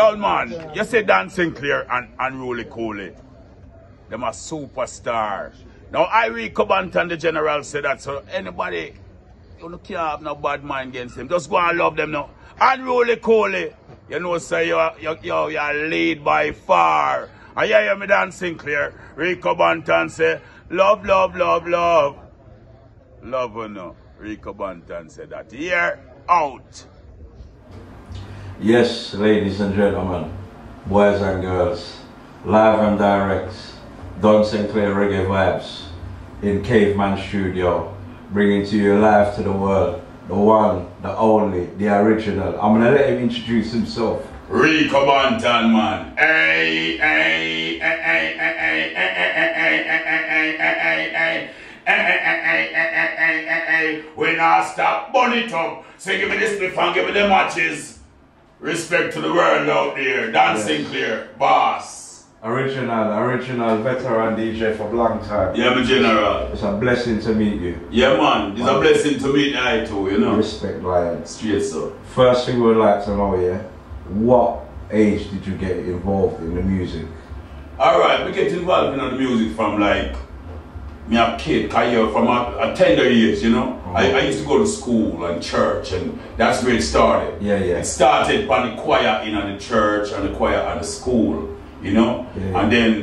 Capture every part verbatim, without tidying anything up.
Yo man, you say Don Sinclair and Unruly Cooley. Them a superstar. Now I Rico Banton the general said that, so anybody you can't have no bad mind against them. Just go and love them now. Unruly Cooley, you know say you you you you lead by far. And you hear me Don Sinclair, Rico Banton say, love, love, love, love. Love or no. Rico Banton said that. Here out. Yes, ladies and gentlemen, boys and girls, live and direct, Don Sinclair Reggae Vibes in Caveman Studio, bringing to you live to the world, the one, the only, the original. I'm gonna let him introduce himself. Rico Banton, man. Hey, hey, hey, hey, hey, hey, hey, hey, hey, hey, hey, hey, when I stop, burn it up. So give me this spliff and give me the matches. Respect to the world out there. Don Sinclair, boss. Original, original veteran D J for a long time. Yeah, my general. It's a blessing to meet you. Yeah, man. It's man. a blessing to meet I too, you know. Respect, lion. Straight, sir. First thing we'd like to know, yeah, what age did you get involved in the music? Alright, we get involved in the music from like, me a kid, from a, a tender years, you know. Oh. I, I used to go to school and church, and that's where it started. Yeah, yeah. It started by the choir in the church and the choir at the school, you know. Yeah. And then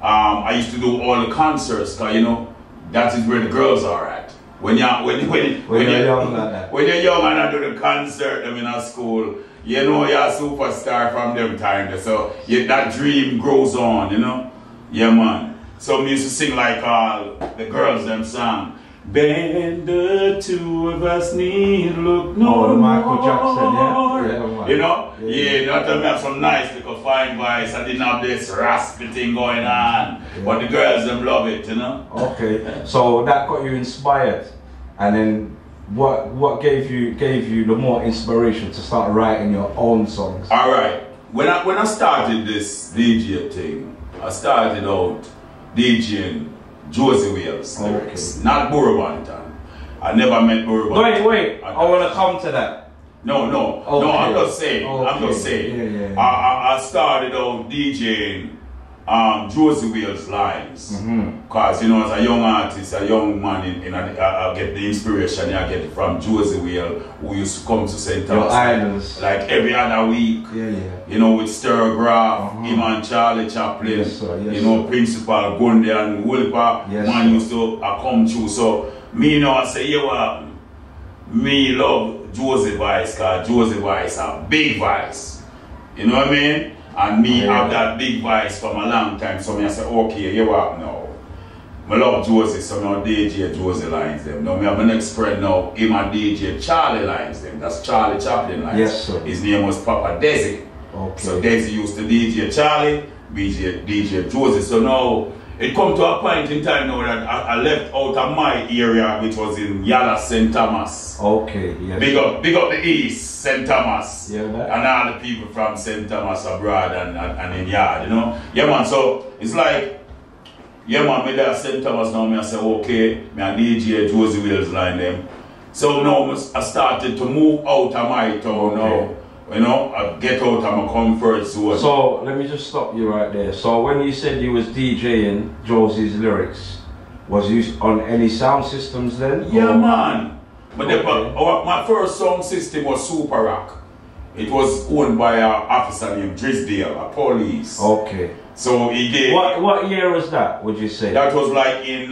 um, I used to do all the concerts, cause you know that is where the girls are at. When you when when when you're young, when you're young and I do the concert, I mean at school, you know you're a superstar from them time. So yeah, that dream grows on, you know. Yeah, man. So we used to sing like uh, the girls them song. Bend the two of us need look no oh, Michael more. Jackson, yeah. yeah you know? Yeah, yeah that time I had some nice little fine voice. I didn't have this raspy thing going on. Yeah. But the girls them love it, you know? Okay. So that got you inspired. And then what what gave you gave you the more inspiration to start writing your own songs? Alright. When I when I started this D J thing, I started out DJing Josey Wales lyrics, okay. Not Burro Banton. I never met Burro Banton. Wait, wait, I, I want to come to that. No, no, okay. no, I'm just saying, okay. I'm just saying. Yeah, yeah, yeah. I, I started out DJing um, Josey Wales lines. Because, mm-hmm. you know, as a young artist, a young man, in, in a, I, I get the inspiration I get from Josey Wales, who used to come to Saint Thomas like every other week. Yeah, yeah. You know, with Stir Graf, uh-huh. him and Charlie Chaplin, yes, yes, you know, sir. Principal Gundy and Wilpa, yes, man sir. used to uh, come through. So, me you know, I say, you yeah, me love Josey Vice, because Josey Vice a big vice. You know what I mean? And me yeah. have that big vice for a long time. So, me I say, okay, you yeah, what now? I love Josey, so now D J Josey lines them. Now, I have my next friend now, him and D J Charlie lines them. That's Charlie Chaplin lines. Yes, sir. His name was Papa Desi. Okay. So Desi used to D J Charlie, D J Josey. So now it come to a point in time now that I, I left out of my area, which was in Yallahs, Saint Thomas. Okay. Yes. Big up, big up the East, Saint Thomas, yeah, that... and all the people from Saint Thomas abroad and, and, and in Yard, you know. Yeah, man. So it's like, yeah, man. Me there Saint Thomas now. Me I say okay. Me I D J Josey Wales line them. So now I started to move out of my town now. Okay. You know, I get out of my comfort zone. So, let me just stop you right there. So, when you said you was DJing Josey's lyrics, was you on any sound systems then? Yeah, or? man. But okay. the, my first sound system was Super Rock. It was owned by an officer named Drisdale, a police. Okay. So, he gave... What, what year was that, would you say? That was like in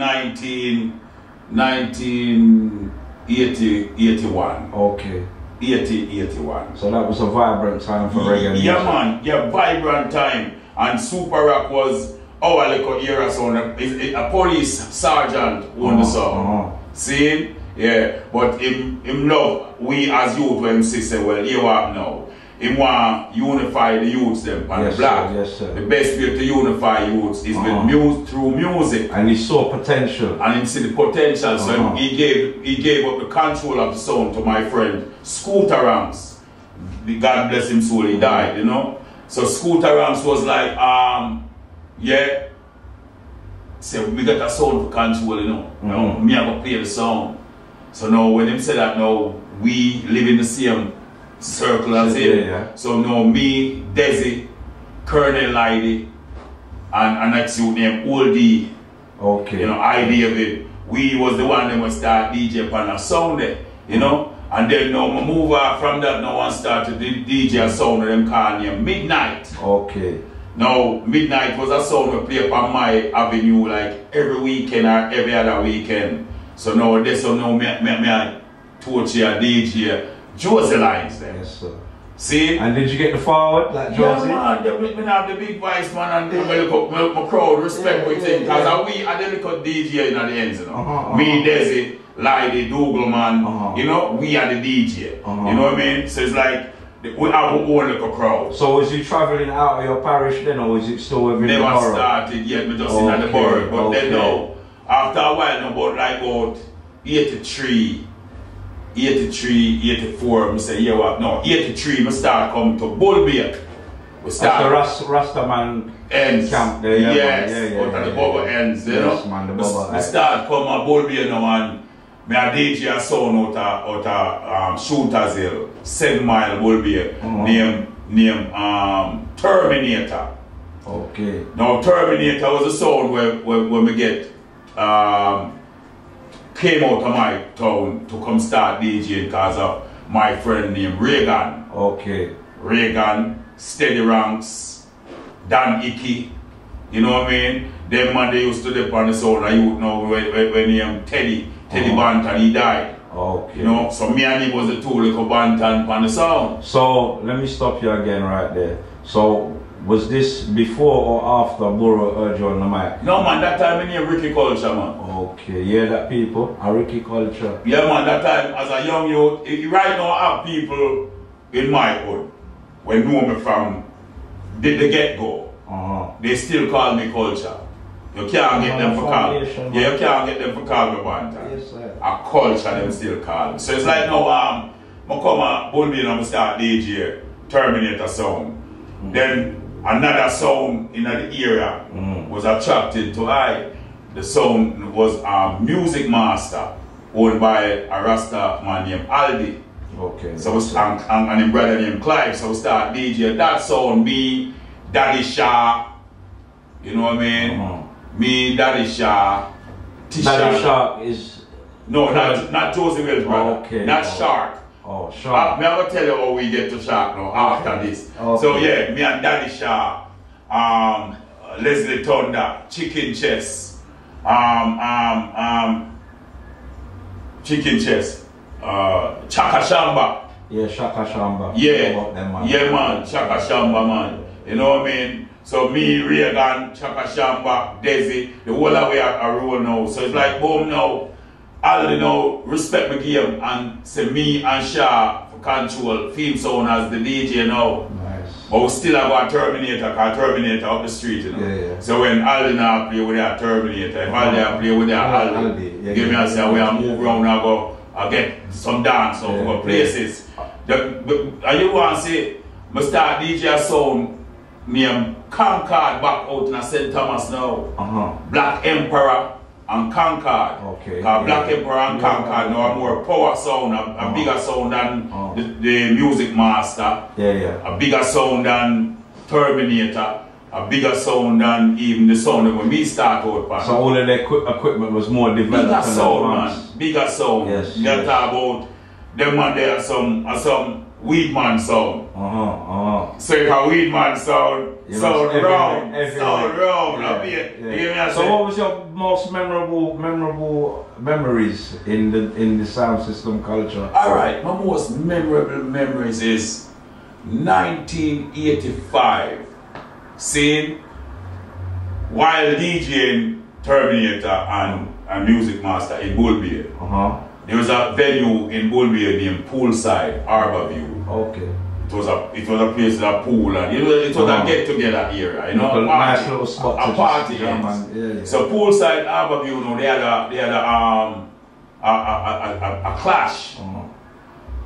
nineteen eighty-one. Okay. eighty, eighty-one. So that was a vibrant time for reggae music. Yeah, man. Yeah, vibrant time. And Super Rock was our little era song. A police sergeant won the song. See? Yeah. But him, him love, we as youth, when him say, well, you have now. Him want to unify the youths them and yes, the black. Sir, yes, sir. The best way to unify youths is uh-huh. with mu through music. And he saw potential. And he see the potential, uh-huh. so he gave he gave up the control of the sound to my friend Scooter Rams. God bless him soul, he died, you know. So Scooter Rams was like, um, yeah, say we got a sound for control, you know. Mm-hmm. Now, me have to play the sound. So now when him say that now we live in the same circle as yeah, him. Yeah. So now me, Desi, Colonel Lyddie, and, and that dude named Oldie. Okay. You know, idea of it. We was the one that would start D J on a Sunday, you know? And then now I move on from that, no one started D J a sound them call you Midnight. Okay. Now, Midnight was a sound we play on my avenue like every weekend or every other weekend. So now this one now me, me, me I torch a D J, Josey Lines them. Yes, sir. See? And did you get the forward like Josey? Yeah, man, they have the big voice, man, and they look up my crowd, respect yeah, we think. Because yeah, we are the little D J in the ends, you know. Uh -huh, me, uh -huh. Desi, Lyddie, Dougal, man, uh -huh. you know, we are the D J. Uh -huh. You know what I mean? So it's like, we have our own little crowd. So was you travelling out of your parish then, or was it still within Never the borough? Never started yet, we just okay, in the borough. But okay, then now, after a while, about like about eighty-three, eighty-three, eighty-four, I say, yeah, what? No, eighty-three, I start come to Bulbia. We start. That's the Rastaman ends. Camp there, yeah, yes, yeah, yeah, yeah, yeah, the bubble yeah, ends, you yes, know? Man, the bubble, we start come to Bulbia now, and me a D J a sound out of um, Shooters Hill, seven mile will be uh -huh. named name, um, Terminator. Okay. Now Terminator was a sound where, where, where we get, um, came out of my town to come start DJing because of my friend named Reagan. Okay. Reagan, Steady Ranks, Dan Icky, you know what I mean? Them man they used to dip on the sound I you know when named Teddy. Teddy Banton, he died. Okay. You know, so me and him was the two little Banton on the sound. So let me stop you again right there. So was this before or after Burro heard you on the mic? No man, that time I knew Ricky Culture, man. Okay, yeah, that people a Ricky Culture. Yeah man, that time as a young youth, right now I have people in my hood when know me from the, the get-go. Uh-huh. They still call me Culture. You can't get them for call. Yeah, you can't get them for call me Banton. Yes, sir. A culture them still call. So it's like now um I come a Bulbin and I start D J, Terminator sound. Mm-hmm. Then another sound in the area mm-hmm. was attracted to I. The sound was um Music Master owned by a Rasta man named Aldi. Okay. So was, and, and, and his brother named Clive. So we start D J. That sound me, Daddy Shark, you know what I mean? Mm-hmm. Me, Daddy Shark, T Shark. Daddy Shark is. No, not, not Josey Wales, brother. Okay. Not oh. Shark. Oh, Shark. I will tell you how we get to Shark now after okay. this. Okay. So, yeah, me and Daddy Shark, um, Leslie Thunder, Chicken Chess, um, um, um, Chicken Chess, uh, Chaka Shamba. Yeah, Chaka Shamba. Yeah, them, man. yeah, man, Chaka Shamba, man. You know what I mean? So me, Reagan, Chaka Shamba, Desi, the whole way I roll now. So it's like boom now, all you know, respect my game and say me and Shah for control theme sound as the D J now. Nice. But we still have our Terminator, because Terminator up the street, you know. Yeah, yeah. So when Aldi now play with their Terminator, if Aldi I play with their Aldi, yeah, give yeah, me a say we I move around and go I get some dance over yeah, places. Yeah. The, but, and you want to say, I start D J sound. Me am Concord back out in Saint Thomas now. Uh-huh. Black Emperor and Concord. Okay. Because Black yeah. Emperor and Concord yeah. now are more power sound, a, a bigger sound than uh-huh. the, the Music Master. Yeah, yeah. A bigger sound than Terminator. A bigger sound than even the sound that when we start out. Man. So all of the equip equipment was more developed. Bigger sound, man. Bigger sound. Yes. You yes. talk about them man there are some are some weed man sound. Uh huh. Uh huh. So if a weed man sound, sound round, sound round. So what was your most memorable, memorable memories in the in the sound system culture? All right, my most memorable memories is nineteen eighty-five. Seeing while DJing Terminator and and Music Master in Bulbia. Uh huh. There was a venue in Bulbia named Poolside Arborview. Okay. It was a it was a place with a pool and it was it was oh. a get together area, you know, a party. Nice spot a, a party just, yeah, yeah, yeah. So Poolside Arborview, you know, they had a they had a um a a a, a, a clash. Oh.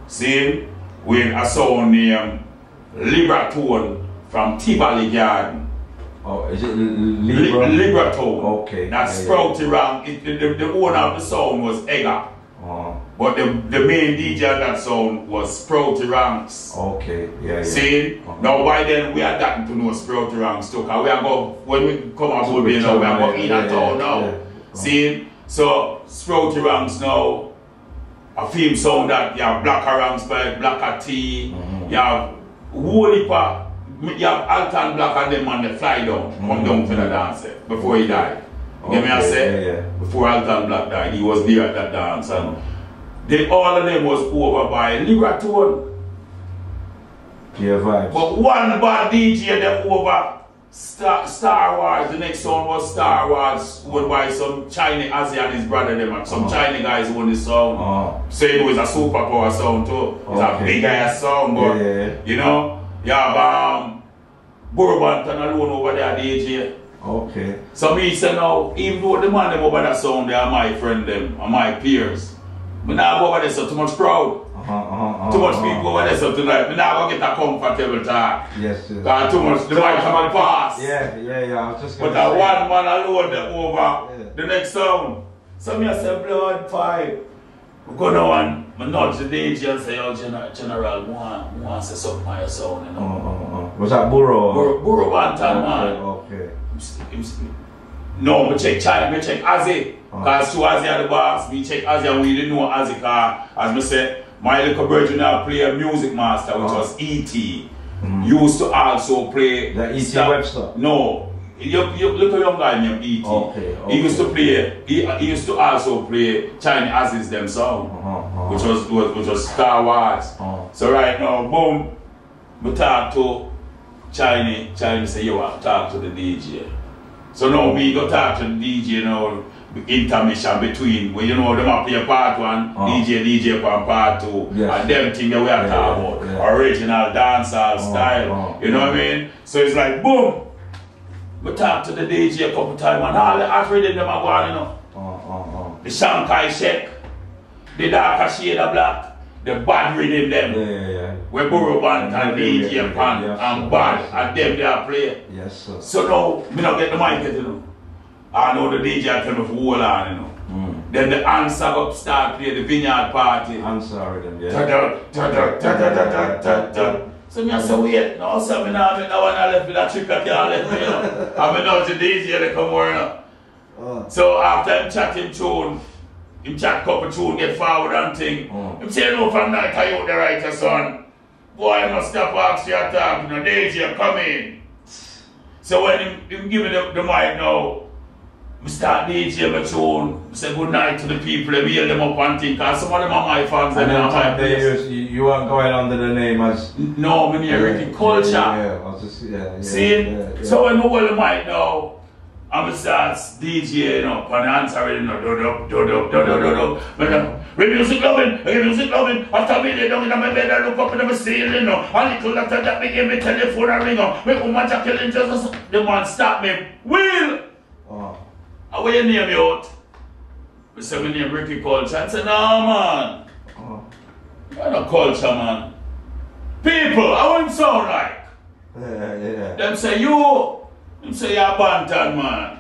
See, with a sound named Libratone from Tibali Garden. Oh, is it Libra? Libratone? Okay. That yeah, Sprouty Rams. Yeah. The, the, the owner of the sound was Egger. Oh. But the, the main D J on that sound was Sprouty Rams. Okay, yeah, yeah. See? Uh-huh. Now why then we had gotten to know Sprouty Rams too? Because we are going, when we come out to be now, we are going in and out now. Yeah. Uh-huh. See? So, Sprouty Rams now, a theme sound that you have Black Rams by Black T, mm-hmm. you have Woolipa, you have Alton Black and them on the fly down, mm-hmm. come down to the dance before he died. You okay, get me I said? Yeah, yeah. Before Alton Black died, he was there at that dance. And they, all of them was over by Libratone. Yeah, vibes. But one bad D J them over Star, Star Wars. The next song was Star Wars, owned by some Chinese, Asia and his brother them, and some uh-huh. Chinese guys owned the song. Uh-huh. Say it was a superpower song too. It's okay. a big ass song, but yeah. you know, you have um, Burro Banton alone over there, D J. Okay. So me say now, even though the man them over that song, they are my friend them, and my peers. But now I go over there, so too much crowd. Uh-huh, uh-huh, too much uh-huh. people over there, so tonight, but now I go get a comfortable talk. Yes, yes. Uh, too much, the mic come and pass. Yeah, yeah, yeah, I was just going to say. But that one man alone them over yeah. the next song. So me I say, blood pipe. We go now and I nudge the D J and say, oh, General, General, we want, we want to say something on your sound, you know. Uh-huh, uh-huh. Was that Burro? Burro Banton, man. Okay. No, we check China, we check Azzy. Because uh-huh. Azzy are the boss, we check Azzy and we didn't know Azzy. Because, as I said, my little brother now play a music master, which uh-huh. was E T. Mm. Used to also play. The E T Webster? No. Your, your little young guy named E T. Okay, okay. He used to play, he, he used to also play Chinese Azzy's them song, uh-huh, uh-huh. which was, was, which was Star Wars. Uh-huh. So, right now, boom, we talk to Chinese. Chinese say, yo, I talk to the D J. So now we go talk to the D J now, intermission between, where you know them up here part one, uh-huh. D J, D J from part two, yes. and them thing that we are yeah, talking about, yeah. original dancehall uh-huh. style, uh-huh. you know what I mean? So it's like, boom, we talk to the D J a couple times and all the afraid of them are gone, you know. Uh-huh. The Shankai Shek, the darker shade of black, the bad rhythm them. Yeah, yeah, yeah. We Burro Banton and D J yeah, yeah, Pan yeah, and Bad yes, and them they are play. Yes, sir. So now, me not get the mic, you know. I know the D J tell me for hold on, you know. Mm. Then the answer up start play the vineyard party. Answer rhythm, yeah. Ta-da, ta-da, ta-da, ta-da, ta-da. So me I say, wait, no, so me now, me now, when I left with that trick that you all left me, you know. I mean, now the D J they come over, you know. Oh. So after him chat him tune, him chat couple tune, get forward and thing. Oh. Him say, no, from night I out the writer, son. Boy, I must stop asking your talk, you know, D J come in. So when him, him give me the, the mic now, I start D J my tune, I say good night to the people, I wheel them up and think, because some of them are my fans and, and then my players. You, you weren't going under the name as... No, I'm in the American culture. Yeah, yeah, I was just, yeah, yeah, see? Yeah, yeah. So when I hold the mic now, I'm going to start DJing up and answering, do-do, do-do, do-do, do-do. When music loving, when music loving, after me lay down in my bed, I look up and I'm stealing now. A little after that, I gave me telephone and ring up. My woman Jacqueline just, the man stopped me. Will! Oh. What do you name you out? I said, my name Ricky Culture. I said, no, man. Oh. You're not culture, man. People, I want him sound like. Yeah, yeah. Them say, you. Them say, you're Banton, man.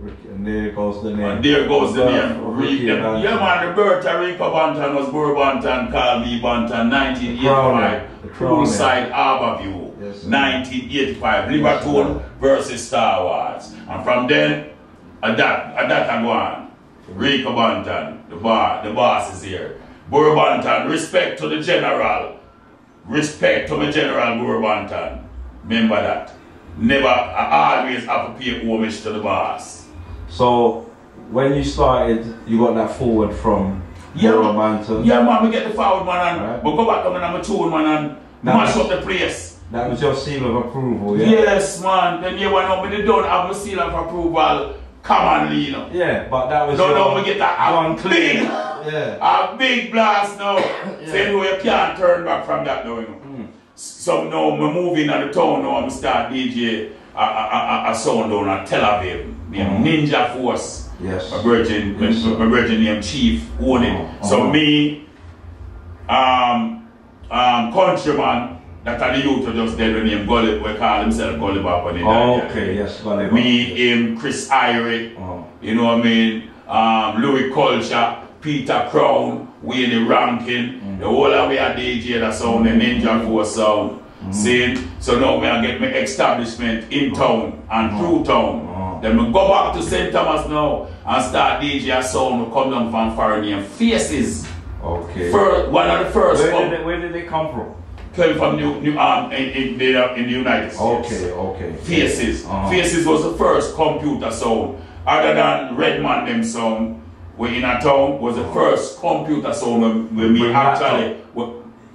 Ricky, and there goes the name. And there goes the, the name. Ricky them, yeah, man, the birth of Rico Banton was Burro Banton, Color Banton, nineteen eighty-five. Poolside Arborview, yes, nineteen eighty-five. Libratone yes, versus Star Wars. And from then, At that, at that and one, Rico Banton, the bar, the boss is here. Burro Banton, respect to the general. Respect to the general Burro Banton. Remember that. Never, I always have to pay homage to the boss. So, when you started, you got that forward from yeah, Burro Banton? Yeah, man, we get the forward, man, and right. we go back and I'm a tune, man, and that mash up the place. That was your seal of approval, yeah? Yes, man. Then you went up, but they don't have a seal of approval. Commonly, you know. Yeah, but that was. Don't no, no, get that one clean. Yeah. A big blast now. yeah. So anyway, you can't turn back from that now, you know. Mm. So now I'm moving out of town now. I'm start D J a, a, a, a sound down at Tel Aviv. Mm. Ninja Force. Yes. A virgin, yes. a virgin named Chief owned it. Oh, so oh. me, um, um, countryman. That are the youth who just dead with him, Gully, we call himself Gully Bop when he died. Okay, yes, Gully Bop. Me, him, Chris Irie, uh-huh. you know what I mean, um, Louis Culture, Peter Crown, Wayne Rankin, mm. the whole of me a D J that sound, the Ninja Force sound. Mm. See? So now me I get my establishment in town and through town. Mm. Then we go back to Saint Thomas now and start D J a sound who come down from foreign name Faces. Okay. First, one of the first. Where did, they, where did they come from? Came from New, New um, in, in, the, in the United States. Okay, okay. Faces. Uh-huh. Faces was the first computer sound. Other than Redman them sound, we in a town was the first computer sound when we actually, we,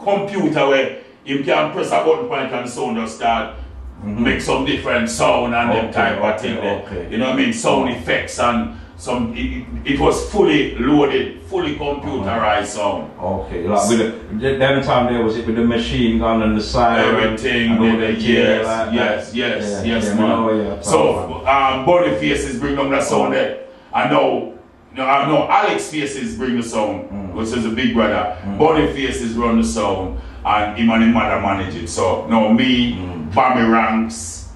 computer where you can press a button point and sound just start, mm-hmm. make some different sound and okay, them type okay, of thing. Okay. There. You know what I mean? Sound effects and some, it, it was fully loaded, fully computerized sound. Okay, like with the, every time there was it with the machine gun and the siren. Everything, and all the, the, yes, like yes, yes, yeah, yes, yeah, man. No, yeah, so, um, Body Faces bring them that sound there. I know, no, I know Alex Faces bring the sound, mm. which is a big brother. Mm. Body Faces run the sound, and him and his mother manage it. So, no, me, mm. Bobby Ranks,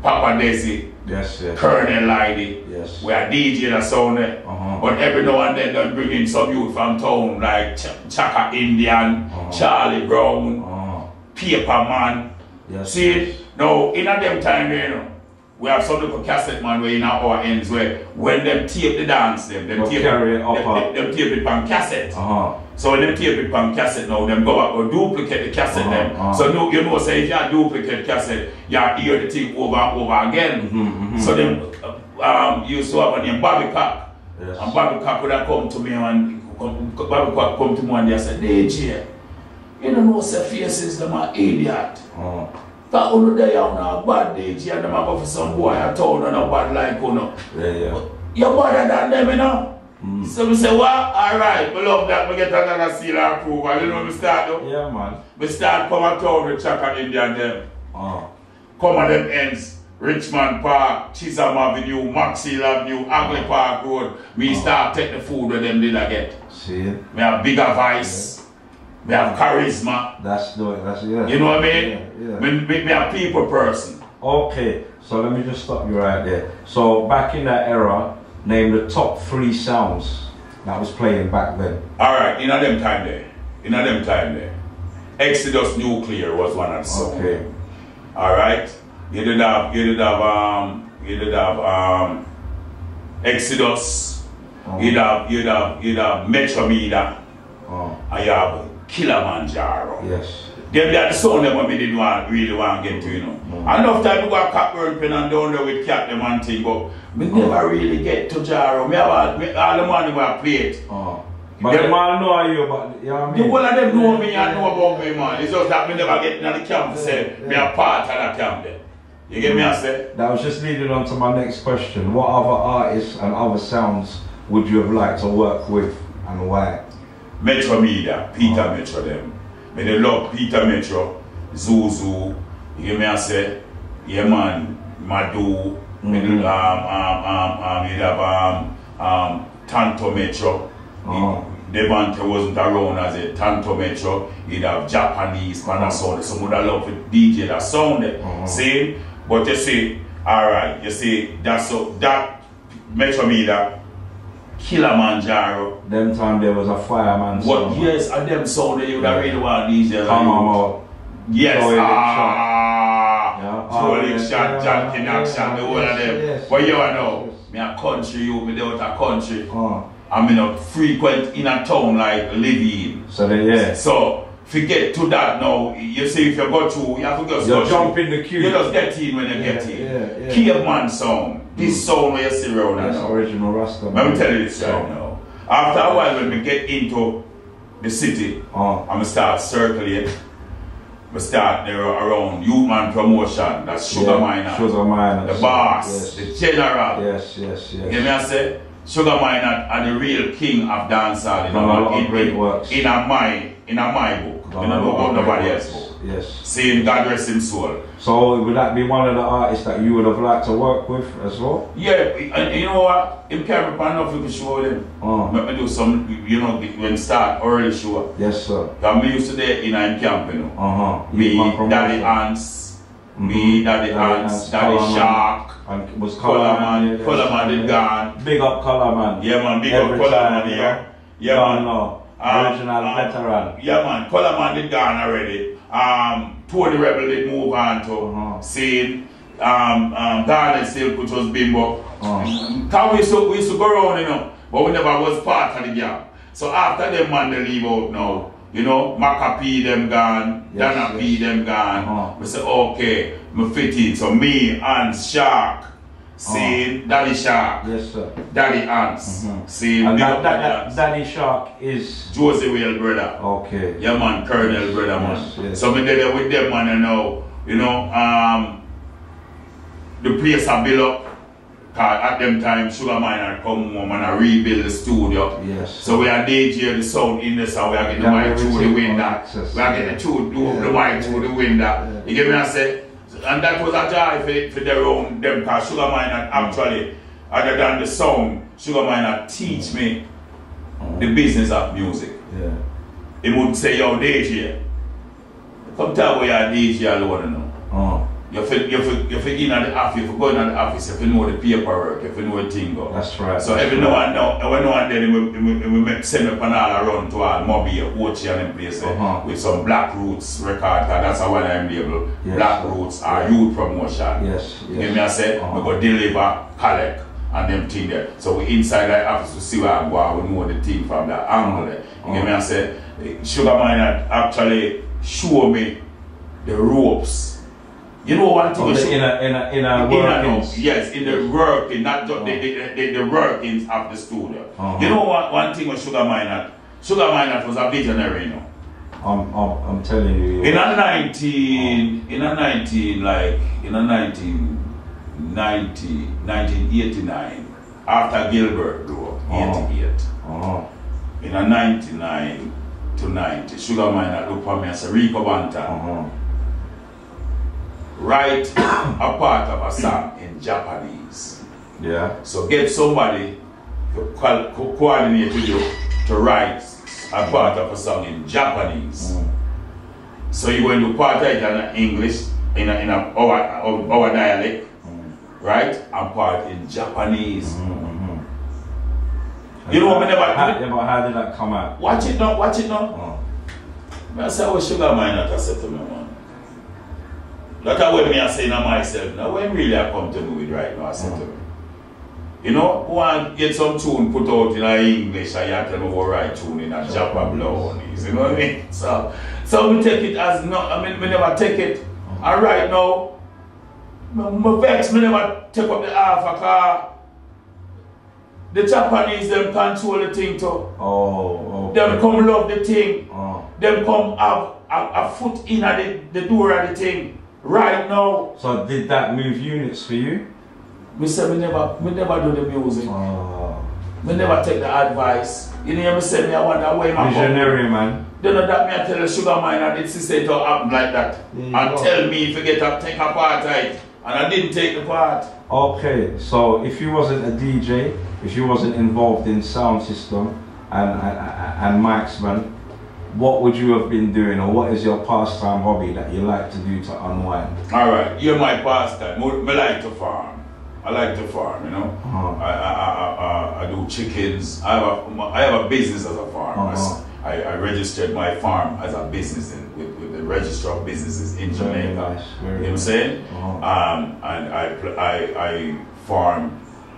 Papa Desi, yes, yes. Colonel Lyddie, yes. We are D J that sound there. Uh -huh. But every now and then they bring in some youth from town like Ch Chaka Indian, uh -huh. Charlie Brown, uh -huh. Paper Man. Yes, see, yes. Now in a them time, you know, we have some little cassette man where in our ends where when them tape the dance, them, them, tape, carry it up them, up. them, them tape it from cassette. Uh -huh. So when them tape it from cassette now, them go up or duplicate the cassette uh -huh. them. Uh -huh. So no, you know, say so if you duplicate cassette, you hear the thing over and over again. Mm -hmm, mm -hmm. So them um, used to have a name Bobby Cap. Yes. And Bobby Cap would have come to me and Bobby Cap come to me and they said, D J, you don't know say Faces them are idiot. Uh -huh. That one day you have a bad D J and them have for some boy at town and a bad like you know. Yeah, yeah. You're better than them, you know. Mm. So we say, well, alright, we love that, we get another seal and proof. And you know we start though? Yeah, man. We start come at town with Chaka Indian them. Oh. Come at them ends. Richmond Park, Chisholm Avenue, Maxwell Avenue, Agley oh. Park Road. We oh. start take the food where them did I get. See it. We have bigger vice. Yeah. We have charisma. That's the way, that's yeah. You know what I mean? Yeah, yeah. We, we, we are people person. Okay, so let me just stop you right there. So back in that era, name the top three sounds that was playing back then. Alright, in a them time there. In a them time there. Exodus Nuclear was one of the songs. Okay. Alright. You did have you did have um you did have um Exodus. Oh. You'd have you'd have you'd have Metro Media. Oh. And you have Kilimanjaro. Yes. Them that sound them we didn't want, really want to get to, you know. Mm -hmm. Enough time we go to Catburn Pen and down there with cat them and thing, but we oh. never really get to Jaro. Me have me, all the money we have played. Oh. But them, them all know you, but you know what I mean? The whole of them know me and know about me, man. It's just that we never get in the camp to say, yeah. me a part of that camp there. You get mm -hmm. me I say? That was just leading on to my next question. What other artists and other sounds would you have liked to work with and why? Metro Media, Peter oh. Metro them. But they love Peter Metro, Zuzu, you hear me I say, yeah man, Madu, mm-hmm. um, um, um, um, you have um, um, Tanto Metro, oh. Devante wasn't around as a Tanto Metro, you'd have Japanese, Panasonic, some other love for D J that sounded, oh. see, but you see, alright, you see, that's so, that Metro Media, Kilimanjaro. Them time there was a fireman sound. What? Yes, and them sound that you would have really want these days. Come on, yes, ah, Jolie Shot, John Kinakshan, the whole of them. But you know, me a country, you, me out a country. Oh. I'm in a frequent in a town like Lyddie. So then, yeah. So, if you get to that now, you see if you go to, you have to just go jump in the queue. You just get in when you yeah, get in. Yeah, yeah. Caveman sound. This song where you see around that's now. Original Rasta. Let me tell you this right now. After a while when we get into the city, oh. I'm going to start circling. We start there around Human Promotion, that's Sugar yeah, Minott. Sugar Minott. The boss, yes. The general. Yes, yes, yes. You hear me I say? Sugar Minott are the real king of dancehall. In, in, in, in a my, in a my book. You know about nobody else's book. Yes. Saying God rest his soul. So would that be one of the artists that you would have liked to work with as well? Yeah, and you know what? Him carry pan off with the show then. Oh. Let me do some, you know, when start early show. Yes, sir. Because me used to there in him camp, you know. Uh-huh. Me, Daddy Ants, mm-hmm. me, Daddy Ants, Daddy, Daddy Shark. And was Color Man. Color Man did gone. Big up Color Man. Yeah, man, big Every up Color Man, yeah. Yeah, man. No, no. Um, original um, veteran. Yeah, man. Color Man did gone already. Um, Tony Rebel did move on to uh-huh. Scene. Um, um, Darling Silk, which was Bimbo. Uh-huh. Cause we used, to, we used to go around, you know, but we never was part of the gang. So after them, man, they leave out now. You know, Maca P them gone, yes, Dana yes. P them gone. Uh-huh. We say, okay, me fit it. So me and Shark. See, uh-huh. Daddy Shark. Yes, sir. Daddy Ants. Mm-hmm. See, and that, that, that, Daddy Shark is Josey Wales brother. Okay. Yeah, man, Colonel yes, brother, man. Yes, yes. So we did it with them, man, you know. You know, um, the place I built up. At them time, Sugar Minott come home and I rebuild the studio. Yes. So we are D J the sound in the sound. We are getting the mic through the window. Access. We are getting yeah. through, through yeah. the mic through yeah. the window. Yeah. You get me? I say, and that was a joy for, for their own them because Sugar Minott actually, other than the sound, Sugar Minott teach me the business of music. Yeah. It would say, yo, D J. Come tell me where you are D J alone now. Oh. You feel you feel you feel in at the office, you go in at the office, if you know the paperwork, if you know the thing go. That's right. So that's every right. now and now, every now and then we, we, we make send up and all around to all Mobile, Ochi and them places uh -huh. with some Black Roots record, that's how I'm label. Yes. Black Roots are yeah. youth promotion. Yes. yes. You know I said? Uh -huh. We go deliver, collect and them thing there. So we inside the office to see where I go, we know the thing from that angle there. You know uh -huh. I said? Sugar Minott actually show me the ropes. You know what I'm talking about? In a, in a, in a workings. In a, yes, in the working, not just oh. the, the, the, the workings of the studio. Uh -huh. You know what one thing with Sugar Minott? Sugar Minott was a visionary, you know. I'm, I'm, I'm telling you. In a nineteen, oh. in a nineteen, like in a nineteen ninety, nineteen eighty-nine, after Gilbert grew up, eighty-eight. Uh -huh. In a ninety-nine to ninety, Sugar Minott looked for me and said, Rico Banton. Uh -huh. Write a part of a song in Japanese. Yeah. So get somebody to co co coordinate with you to write a part of a song in Japanese. Mm. So you going to part it in English, in a, in a, our, our, our dialect, mm. right? And part in Japanese. Mm -hmm. You know what I mean? How, how did that come out? Watch it now, watch it now. Mm. I said, oh, Sugar Minott, I said to me, man. That's what I'm saying to myself now. When really I come to me with right now, I said mm-hmm. to me. You know, want get some tune put out in English and you tell me what right tune in a Japa blown is, you know what I mean? So so we take it as not I mean we never take it. And right now, my, my vex me never take up the half a car. The Japanese them control the thing too. Oh, okay. Them come love the thing. Oh. Them come have a, a foot in at the, the door of the thing. Right now. So did that move units for you? We said we never, we never do the music. Oh. We never take the advice. You know me say me I want that way my visionary man. Don't know that me I tell the Sugar Minott did sister to happen like that. Yeah, and tell me if you get a take a part right. And I didn't take the part. Okay, so if you wasn't a D J, if you wasn't involved in sound system and and, and mics man, what would you have been doing, or what is your pastime hobby that you like to do to unwind? All right, you're my pastime. I like to farm. I like to farm, you know. Uh-huh. I, I, I, I do chickens. I have a, I have a business as a farm. Uh-huh. I, I registered my farm as a business in, with, with the Register of Businesses in Jamaica. Very nice, very you know what I'm saying? Uh-huh. um, and I, I, I farm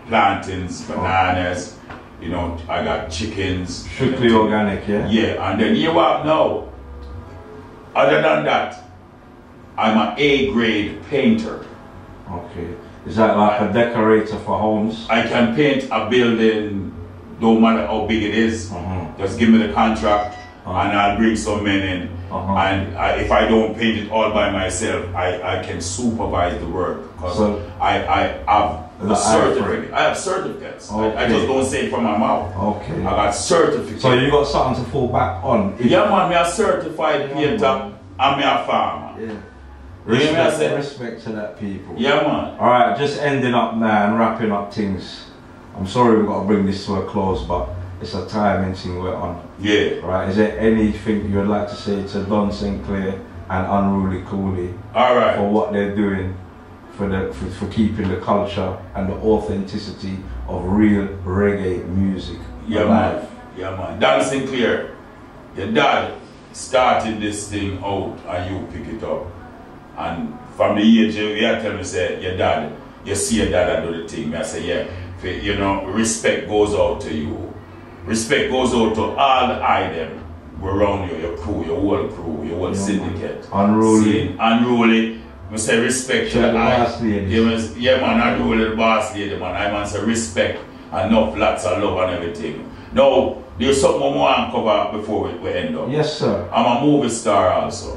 plantains, bananas. Uh-huh. You know, I got chickens. Strictly organic, yeah? Yeah, and then you are now. Other than that, I'm an A-grade painter. Okay. Is that like I, a decorator for homes? I can paint a building, don't matter how big it is. Uh-huh. Just give me the contract, uh-huh. and I'll bring some men in. Uh-huh. And I, if I don't paint it all by myself, I, I can supervise the work. Because so, I, I have... The certificate. I have certificates. Okay. I, I just don't say it from my mouth. Okay. I got certificates. So you got something to fall back on. Yeah, man, me a certified painter and me a farmer. Yeah. Respect, yeah, me a respect to that people. Yeah, man. All right, just ending up now and wrapping up things. I'm sorry we've got to bring this to a close, but it's a timing thing we're on. Yeah. All right. Is there anything you would like to say to Don Sinclair and Unruly Cooley? All right. For what they're doing. For, the, for, for keeping the culture and the authenticity of real reggae music yeah, alive. Man. Yeah, man. Don Sinclair, your dad started this thing out and you pick it up. And from the age you tell me, say, your dad, you see your dad do the thing. I say, yeah, you know, respect goes out to you. Respect goes out to all the items around you, your crew, your whole crew, your whole yeah, syndicate. Unruly. See, unruly. I say respect to the boss lady. Yeah, man, I do the boss lady, man. I man say respect and love, lots of love and everything. Now, there's something more I cover before we, we end up. Yes, sir. I'm a movie star also.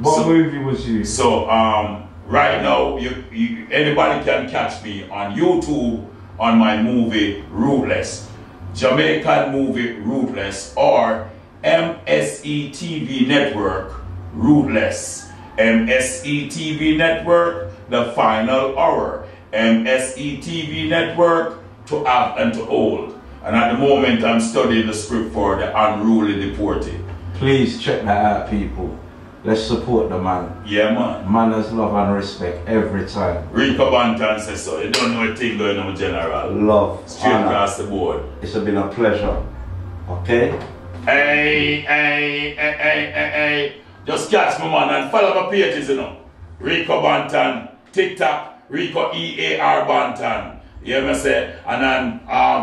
What so, movie was you? So, um, right now, you, you, anybody can catch me on YouTube on my movie Ruthless. Jamaican movie Ruthless, or M S E T V Network Ruthless. M S E T V Network, The Final Hour. M S E T V Network, To Act and To Hold. And at the moment, I'm studying the script for The Unruly Deported. Please check that out, people. Let's support the man. Yeah, man. Manners, love and respect every time. Rico Banton says so. You don't know a thing going on, General. Love. Straight honor. Across the board. It's been a pleasure. Okay? Hey, hey, hey, hey, hey, hey. Just catch my man and follow my pages, you know. Rico Banton, TikTok, Rico E A R Banton. You know what I say? And on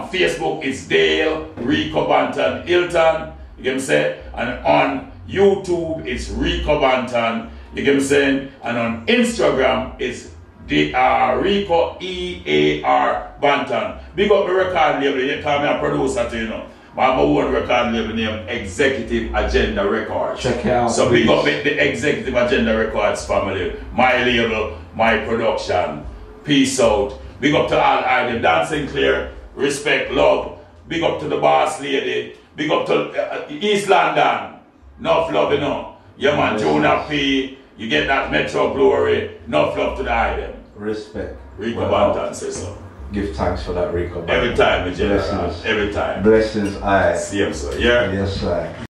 um, Facebook, it's Dale, Rico Banton, Hilton. You know what I say? And on YouTube, it's Rico Banton. You get me saying? And on Instagram, it's the, uh, Rico E A R Banton. Big up the record label. You call me a producer, you know. But I'm a one record label named Executive Agenda Records. Check it out. So please. Big up the Executive Agenda Records family. My label, my production. Peace out. Big up to all items. Don Sinclair, respect, love. Big up to the boss lady. Big up to uh, East London. Enough love, you know. Yeah, man, Jonah P. You get that Metro glory. Enough love to the island. Respect. Rico well, Banton says so. Give thanks for that, Rico Banton. Every time, General. Blessings. Every time. Blessings, aye. See him, sir. Yeah? Yes, sir.